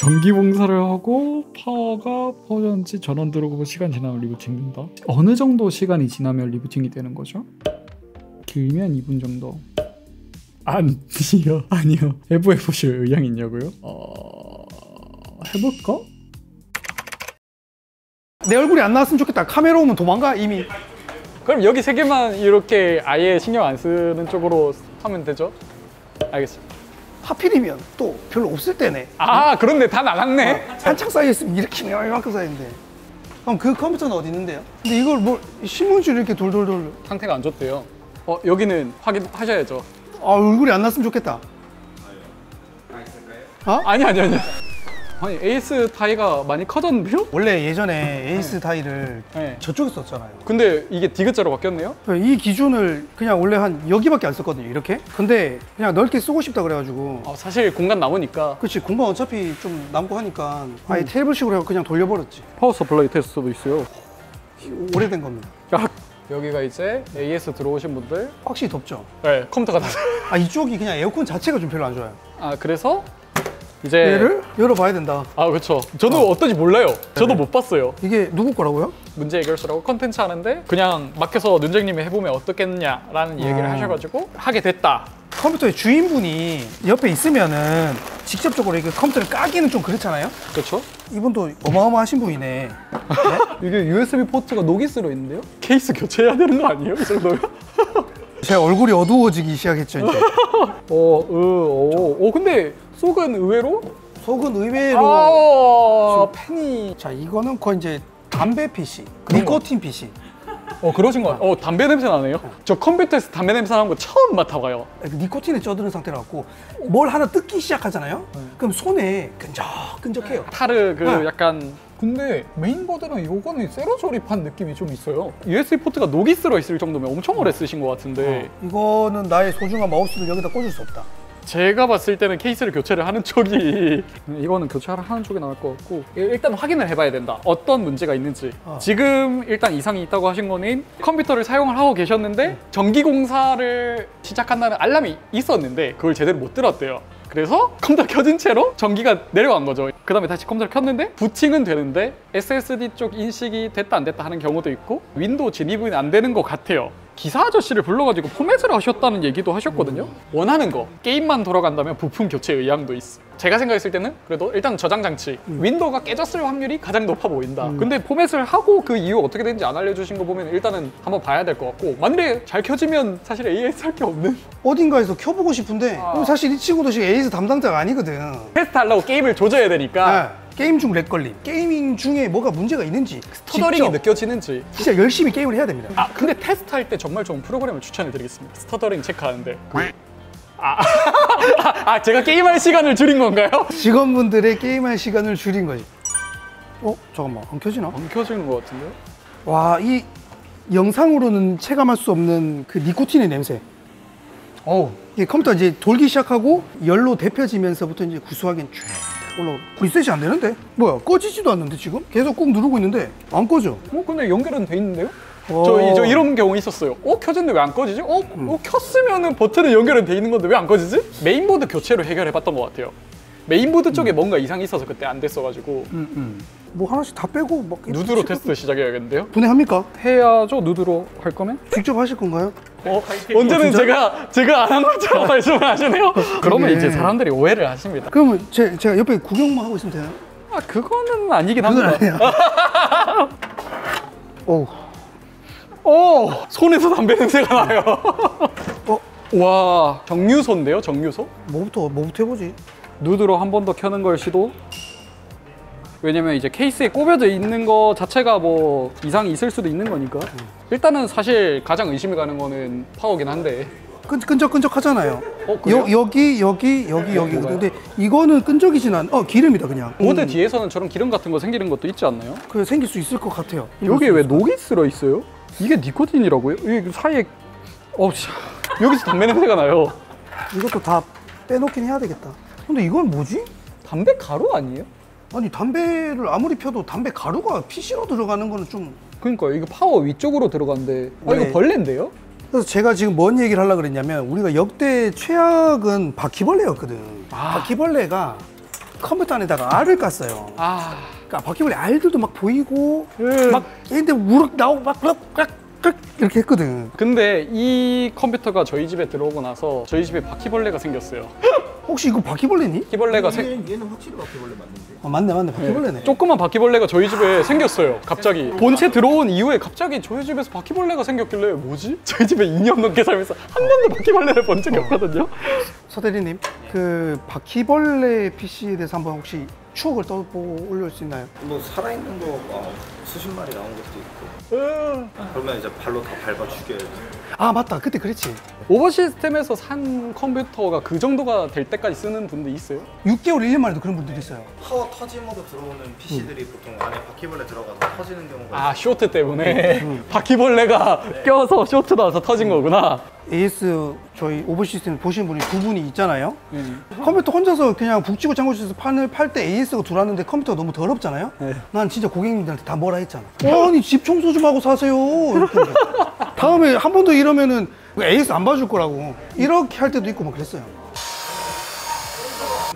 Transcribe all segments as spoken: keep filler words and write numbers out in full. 전기 봉사를 하고 파워가 퍼졌는지 전원 들어오고 시간 지나면 리부팅 된다. 어느 정도 시간이 지나면 리부팅이 되는 거죠? 길면 이 분 정도. 아니요 아니요 해부해보실 의향 있냐고요? 어... 해볼까? 내 얼굴이 안 나왔으면 좋겠다. 카메라 오면 도망가 이미. 그럼 여기 세 개만 이렇게 아예 신경 안 쓰는 쪽으로 하면 되죠? 알겠습니다. 하필이면 또 별로 없을 때네. 아 그런데 다 나갔네. 아, 한창 쌓여있으면 이렇게 이만큼 쌓이는데. 그럼 그 컴퓨터는 어디 있는데요? 근데 이걸 뭘 신문지를 이렇게 돌돌돌. 상태가 안 좋대요. 어 여기는 확인하셔야죠. 아 얼굴이 안 났으면 좋겠다. 아 어? 아니 아니 아니. 아니 에이스 다이가 많이 커졌는데요? 원래 예전에 에이스 네. 다이를 네. 저쪽에 썼잖아요. 근데 이게 디귿자로 바뀌었네요? 이 기준을 그냥 원래 한 여기밖에 안 썼거든요 이렇게? 근데 그냥 넓게 쓰고 싶다 그래가지고 아, 사실 공간 남으니까 그렇지 공간 어차피 좀 남고 하니까 음. 아예 테이블식으로 해서 그냥 돌려버렸지. 파워 서플라이 테스트도 있어요. 오래된 겁니다. 야. 여기가 이제 에이에스 들어오신 분들 확실히 덥죠? 네 컴퓨터가 다 아 이쪽이 그냥 에어컨 자체가 좀 별로 안 좋아요. 아 그래서 이제 얘를 열어봐야 된다. 아 그렇죠. 저도 어. 어떤지 몰라요. 저도 네네. 못 봤어요. 이게 누구 거라고요? 문제 해결서라고 컨텐츠 하는데 그냥 막혀서 눈쟁님이 해보면 어떻겠느냐라는 음. 얘기를 하셔가지고 하게 됐다. 컴퓨터의 주인분이 옆에 있으면은 직접적으로 이렇게 컴퓨터를 까기는 좀 그렇잖아요? 그렇죠. 이분도 어마어마하신 분이네. 네? 이게 유에스비 포트가 녹이스로 있는데요? 케이스 교체해야 되는 거 아니에요? 이 정도면? 제 얼굴이 어두워지기 시작했죠 이제. 어, 으, 어, 어, 근데 속은 의외로? 속은 의외로 아 팬이. 자 이거는 거 이제 담배 피씨, 니코틴 피씨. 어 그러신 거 같아요. 어 담배 냄새 나네요. 어. 저 컴퓨터에서 담배 냄새 나는 거 처음 맡아봐요. 니코틴에 쪄드는 상태라서 뭘 하나 뜯기 시작하잖아요? 네. 그럼 손에 끈적끈적해요. 타르 그 네. 약간. 근데 메인보드랑 요거는 새로 조립한 느낌이 좀 있어요. 유에스비 포트가 녹이 쓸어 있을 정도면 엄청 오래 쓰신 것 같은데 어. 이거는 나의 소중한 마우스를 여기다 꽂을 수 없다. 제가 봤을 때는 케이스를 교체를 하는 쪽이 이거는 교체를 하는 쪽이 나을 것 같고 일단 확인을 해봐야 된다. 어떤 문제가 있는지. 어. 지금 일단 이상이 있다고 하신 거는 컴퓨터를 사용을 하고 계셨는데 음. 전기공사를 시작한다는 알람이 있었는데 그걸 제대로 못 들었대요. 그래서 컴퓨터 켜진 채로 전기가 내려간 거죠. 그 다음에 다시 컴퓨터를 켰는데 부팅은 되는데 에스에스디 쪽 인식이 됐다 안 됐다 하는 경우도 있고 윈도우 진입은 안 되는 것 같아요. 기사 아저씨를 불러가지고 포맷을 하셨다는 얘기도 하셨거든요. 음. 원하는 거 게임만 돌아간다면 부품 교체 의향도 있어. 제가 생각했을 때는 그래도 일단 저장장치 음. 윈도우가 깨졌을 확률이 가장 높아 보인다. 음. 근데 포맷을 하고 그 이유 어떻게 되는지 안 알려주신 거 보면 일단은 한번 봐야 될 것 같고 만일에 잘 켜지면 사실 에이에스 할 게 없는 어딘가에서 켜보고 싶은데 아. 사실 이 친구도 지금 에이에스 담당자가 아니거든. 테스트 하려고 게임을 조져야 되니까 네. 게임 중 렉 걸림, 게이밍 중에 뭐가 문제가 있는지 스터더링이 직접. 느껴지는지 진짜 열심히 게임을 해야 됩니다. 아 근데 테스트할 때 정말 좋은 프로그램을 추천해 드리겠습니다. 스터더링 체크하는데 그... 아, 아 제가 게임할 시간을 줄인 건가요? 직원분들의 게임할 시간을 줄인 거지. 어? 잠깐만 안 켜지나? 안 켜지는 것 같은데요? 와 이 영상으로는 체감할 수 없는 그 니코틴의 냄새. 어우 이게 컴퓨터 이제 돌기 시작하고 열로 데펴지면서부터 이제 구수하게 올라오고. 리셋이 안 되는데? 뭐야 꺼지지도 않는데 지금? 계속 꾹 누르고 있는데 안 꺼져. 어? 근데 연결은 돼 있는데요? 저, 저 이런 경우 있었어요. 어? 켜졌는데 왜 안 꺼지지? 어? 음. 어 켰으면 버튼은 연결은 돼 있는 건데 왜 안 꺼지지? 메인보드 교체로 해결해봤던 것 같아요. 메인보드 쪽에 음. 뭔가 이상이 있어서 그때 안 됐어가지고 음, 음. 뭐 하나씩 다 빼고 막 누드로 테스트 시작해야겠는데요? 분해합니까? 해야죠. 누드로 할 거면? 직접 하실 건가요? 어, 언제는 진짜? 제가 제가 안 한 것처럼 말씀을 하시네요. 그러면 이제 사람들이 오해를 하십니다. 그러면 제, 제가 옆에 구경만 하고 있으면 되나요? 아 그거는 아니긴 합니다. 오, 오, 손에서 담배 냄새가 나요. 어, 와, 정류소인데요, 정류소? 뭐부터 뭐부터 해보지? 누드로 한 번 더 켜는 걸 시도. 왜냐면 이제 케이스에 꼽혀져 있는 거 자체가 뭐 이상이 있을 수도 있는 거니까 일단은 사실 가장 의심이 가는 거는 파워긴 한데 끈적끈적 하잖아요. 어, 여, 여기 여기 여기 여기 근데 이거는 끈적이진 않.. 어 기름이다 그냥. 모델 음. 뒤에서는 저런 기름 같은 거 생기는 것도 있지 않나요? 그 생길 수 있을 것 같아요. 여기에 왜 녹이 쓸어 있어요? 이게 니코틴이라고요? 여기 사이에.. 어 여기서 담배 냄새가 나요. 이것도 다 빼놓긴 해야 되겠다. 근데 이건 뭐지? 담배 가루 아니에요? 아니 담배를 아무리 펴도 담배 가루가 피씨로 들어가는 거는 좀 그러니까요. 이거 파워 위쪽으로 들어가는데 아 네. 이거 벌레인데요? 그래서 제가 지금 뭔 얘기를 하려고 그랬냐면 우리가 역대 최악은 바퀴벌레였거든. 아. 바퀴벌레가 컴퓨터 안에다가 알을 깠어요. 아. 그러니까 바퀴벌레 알들도 막 보이고 음. 막 얘네들 우럭 나오고 막 이렇게 했거든. 근데 이 컴퓨터가 저희 집에 들어오고 나서 저희 집에 바퀴벌레가 생겼어요. 혹시 이거 바퀴벌레니? 바퀴벌레가 얘는, 생... 얘는 확실히 바퀴벌레 맞는데? 어, 맞네 맞네 바퀴벌레네. 네. 조그만 바퀴벌레가 저희 집에 생겼어요. 갑자기 본체 들어온 이후에 갑자기 저희 집에서 바퀴벌레가 생겼길래 뭐지? 저희 집에 이 년 넘게 살면서 한 번도 바퀴벌레를 본 적이 없거든요. 서대리님, 그 바퀴벌레 피씨에 대해서 한번 혹시 추억을 떠보고 올릴 수 있나요? 뭐 살아있는 거 막 수십 마리 나온 것도 있고 으음. 그러면 이제 발로 다 밟아 죽여야지. 아 맞다, 그때 그랬지. 오버시스템에서 산 컴퓨터가 그 정도가 될 때까지 쓰는 분들 있어요? 육 개월, 일 년 만에도 그런 분들이 있어요. 파워 터짐으로 들어오는 피씨들이 음. 보통 안에 바퀴벌레 들어가서 터지는 경우가 아 있어요. 쇼트 때문에 음. 바퀴벌레가 네. 껴서 쇼트 나와서 터진 음. 거구나. 에이에스 저희 오버시스템 보신 분이 두 분이 있잖아요. 음. 컴퓨터 혼자서 그냥 북치고 장구치고 판을 팔 때 에이에스가 들어왔는데 컴퓨터가 너무 더럽잖아요. 네. 난 진짜 고객님들한테 다 뭐라 했잖아. 아니 집 청소 좀 하고 사세요 이렇게. 다음에 한 번 더 이러면은 에이에스 안 봐줄 거라고 이렇게 할 때도 있고 막 그랬어요.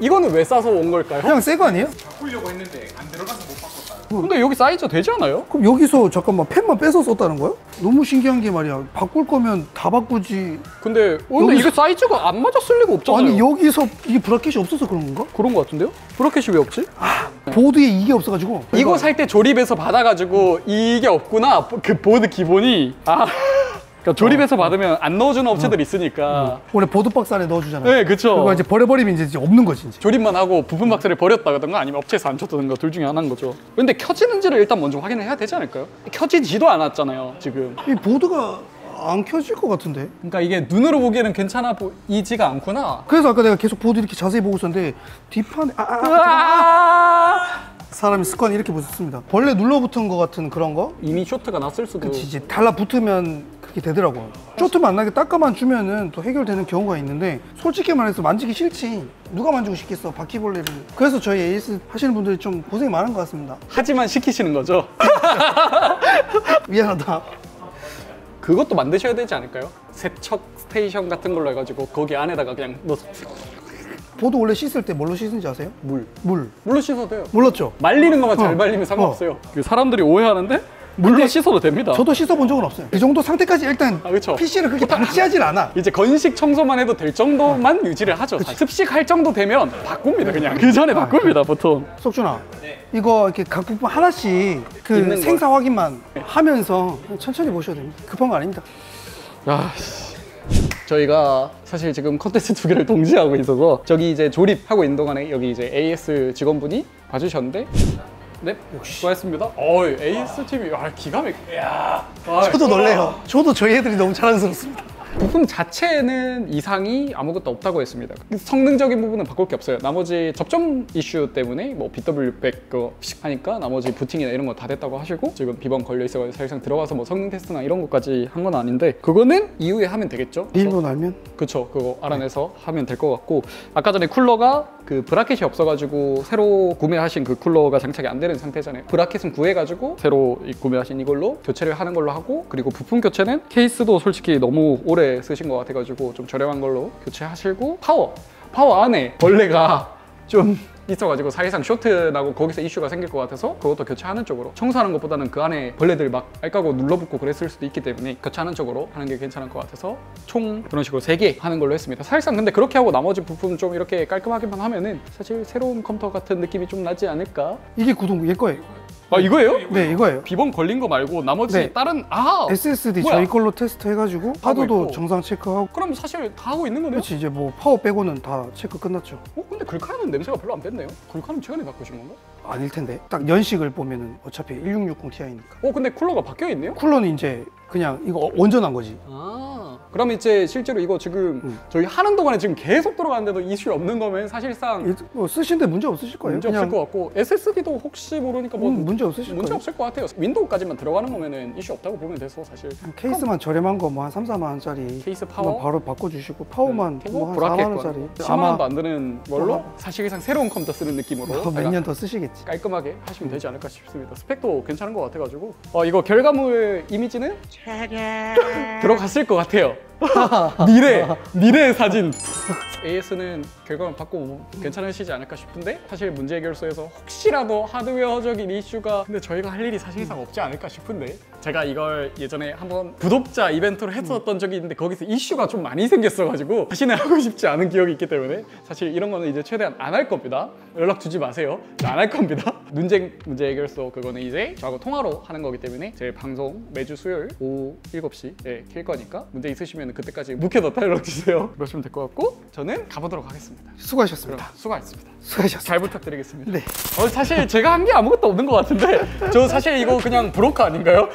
이거는 왜 싸서 온 걸까요? 그냥 새 거 아니에요? 바꾸려고 했는데 안 들어가서 못 바꿨다요. 근데 여기 사이즈 되지 않아요? 그럼 여기서 잠깐만 펜만 빼서 썼다는 거야? 너무 신기한 게 말이야, 바꿀 거면 다 바꾸지. 근데 근데 여기서... 이게 사이즈가 안 맞았을 리가 없잖아요. 아니 여기서 이게 브라켓이 없어서 그런 건가? 그런 거 같은데요? 브라켓이 왜 없지? 아, 보드에 이게 없어가지고 이거 살 때 조립해서 받아가지고 이게 없구나 그 보드 기본이. 아 그러니까 조립해서 어. 받으면 안 넣어주는 업체들 어. 있으니까 응. 원래 보드박스 안에 넣어주잖아요. 네 그쵸. 그거 이제 버려버리면 이제 없는 거지 이제. 조립만 하고 부품 박스를 버렸다든가 아니면 업체에서 안 쳤다든가 둘 중에 하나인 거죠. 근데 켜지는지를 일단 먼저 확인을 해야 되지 않을까요? 켜지지도 않았잖아요 지금. 이 보드가 안 켜질 것 같은데? 그러니까 이게 눈으로 보기에는 괜찮아 보이지가 않구나. 그래서 아까 내가 계속 보드 이렇게 자세히 보고 있었는데 뒷판에 아, 아, 아 사람이 습관이 이렇게 붙습니다. 벌레 눌러붙은 것 같은 그런 거? 이미 쇼트가 났을 수도. 그치 이제 달라붙으면 되더라고요. 쇼트만 안 나게 닦아만 주면은 또 해결되는 경우가 있는데 솔직히 말해서 만지기 싫지. 누가 만지고 싶겠어 바퀴벌레를. 그래서 저희 에이에스 하시는 분들이 좀 고생이 많은 것 같습니다. 하지만 시키시는 거죠? 미안하다. 그것도 만드셔야 되지 않을까요? 세척 스테이션 같은 걸로 해가지고 거기 안에다가 그냥 넣어서. 보드 원래 씻을 때 뭘로 씻는지 아세요? 물. 물. 물로 씻어도 돼요. 몰랐죠? 말리는 것만 잘 어. 말리면 상관없어요. 어. 사람들이 오해하는데 물로 씻어도 됩니다. 저도 씻어본 적은 없어요. 이 정도 상태까지 일단 아, 그쵸. 피씨를 그렇게 방치하진 않아. 이제 건식 청소만 해도 될 정도만 아. 유지를 하죠. 그치. 습식할 정도 되면 바꿉니다. 그냥 그 전에 바꿉니다. 아, 보통. 석준아 네. 이거 이렇게 각 부품 하나씩 그 생사 거. 확인만 네. 하면서 천천히 보셔도 됩니다. 급한 거 아닙니다. 아, 저희가 사실 지금 컨텐츠 두 개를 동시에 하고 있어서 저기 이제 조립하고 있는 동안에 여기 이제 에이에스 직원분이 봐주셨는데 네, 수고하셨습니다. 어이, 에이에스티비, 아, 기가 막히게. 저도 놀래요. 저도 저희 애들이 너무 자랑스럽습니다. 부품 자체는 이상이 아무것도 없다고 했습니다. 성능적인 부분은 바꿀 게 없어요. 나머지 접점 이슈 때문에 뭐 비더블유 백 거 하니까 나머지 부팅이나 이런 거 다 됐다고 하시고 지금 비번 걸려있어서 사실상 들어가서 뭐 성능 테스트나 이런 것까지 한 건 아닌데 그거는 이후에 하면 되겠죠? 비밀번 알면? 그쵸, 그거 알아내서 네. 하면 될 것 같고 아까 전에 쿨러가 그 브라켓이 없어가지고 새로 구매하신 그 쿨러가 장착이 안 되는 상태잖아요. 브라켓은 구해가지고 새로 구매하신 이걸로 교체를 하는 걸로 하고 그리고 부품 교체는 케이스도 솔직히 너무 오래 쓰신 것 같아가지고 좀 저렴한 걸로 교체하시고 파워! 파워 안에 벌레가 좀 있어가지고 사실상 쇼트 나고 거기서 이슈가 생길 것 같아서 그것도 교체하는 쪽으로 청소하는 것보다는 그 안에 벌레들 막 알까고 눌러붙고 그랬을 수도 있기 때문에 교체하는 쪽으로 하는 게 괜찮을 것 같아서 총 그런 식으로 세 개 하는 걸로 했습니다. 사실상 근데 그렇게 하고 나머지 부품 좀 이렇게 깔끔하게만 하면은 사실 새로운 컴퓨터 같은 느낌이 좀 나지 않을까. 이게 구동 얘 거예요. 아 이거예요? 네 이거예요. 비번 걸린 거 말고 나머지 네. 다른 아 에스에스디 뭐야? 저희 걸로 테스트 해가지고 파도도 정상 체크하고. 그럼 사실 다 하고 있는 거네요? 그렇지 이제 뭐 파워 빼고는 다 체크 끝났죠. 어 근데 글카는 냄새가 별로 안 뺐네요. 글카는 최근에 바꾸신 건가? 아닐 텐데 딱 연식을 보면은 어차피 천육백육십 티아이니까. 어 근데 쿨러가 바뀌어 있네요? 쿨러는 이제 그냥 이거 원전한 거지. 아 그럼 이제 실제로 이거 지금 음. 저희 하는 동안에 지금 계속 들어가는데도 이슈 없는 거면 사실상 뭐 쓰시는데 문제 없으실 거예요. 문제 그냥... 없을 것 같고 에스에스디도 혹시 모르니까 뭐 음, 문제 없으실 문제 거예요. 없을 것 같아요. 윈도우까지만 들어가는 거면은 이슈 없다고 보면 돼서 사실 케이스만 그럼... 저렴한 거 뭐 한 삼, 사만 원짜리 케이스 파워 바로 바꿔주시고 파워만 네. 뭐 한 사만 원짜리 십만 원도 안 드는 걸로 아마... 사실상 새로운 컴퓨터 쓰는 느낌으로 몇 년 더 쓰시겠지. 깔끔하게 하시면 되지 않을까 싶습니다. 스펙도 괜찮은 것 같아가지고 어, 이거 결과물 이미지는 들어갔을 것 같아요. 미래! 미래의 사진! 에이에스는 결과만 받고 괜찮으시지 않을까 싶은데 사실 문제 해결소에서 혹시라도 하드웨어적인 이슈가 근데 저희가 할 일이 사실상 없지 않을까 싶은데 제가 이걸 예전에 한번 구독자 이벤트로 했었던 적이 있는데 거기서 이슈가 좀 많이 생겼어가지고 다시는 하고 싶지 않은 기억이 있기 때문에 사실 이런 거는 이제 최대한 안 할 겁니다. 연락 주지 마세요. 안 할 겁니다. 논쟁 문제 해결소 그거는 이제 저하고 통화로 하는 거기 때문에 제 방송 매주 수요일 오후 일곱 시에 킬 거니까 문제 있으시면 그때까지 묵혀뒀다 연락 주세요. 그러시면 될 것 같고 저는 가보도록 하겠습니다. 수고하셨습니다. 수고하셨습니다. 수고하셨습니다. 잘 부탁드리겠습니다. 네. 어, 사실 제가 한 게 아무것도 없는 것 같은데 저 사실 이거 그냥 브로커 아닌가요?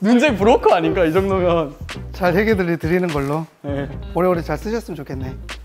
문제 브로커 아닌가 이 정도면. 잘 해결드리는 걸로. 네. 오래오래 잘 쓰셨으면 좋겠네.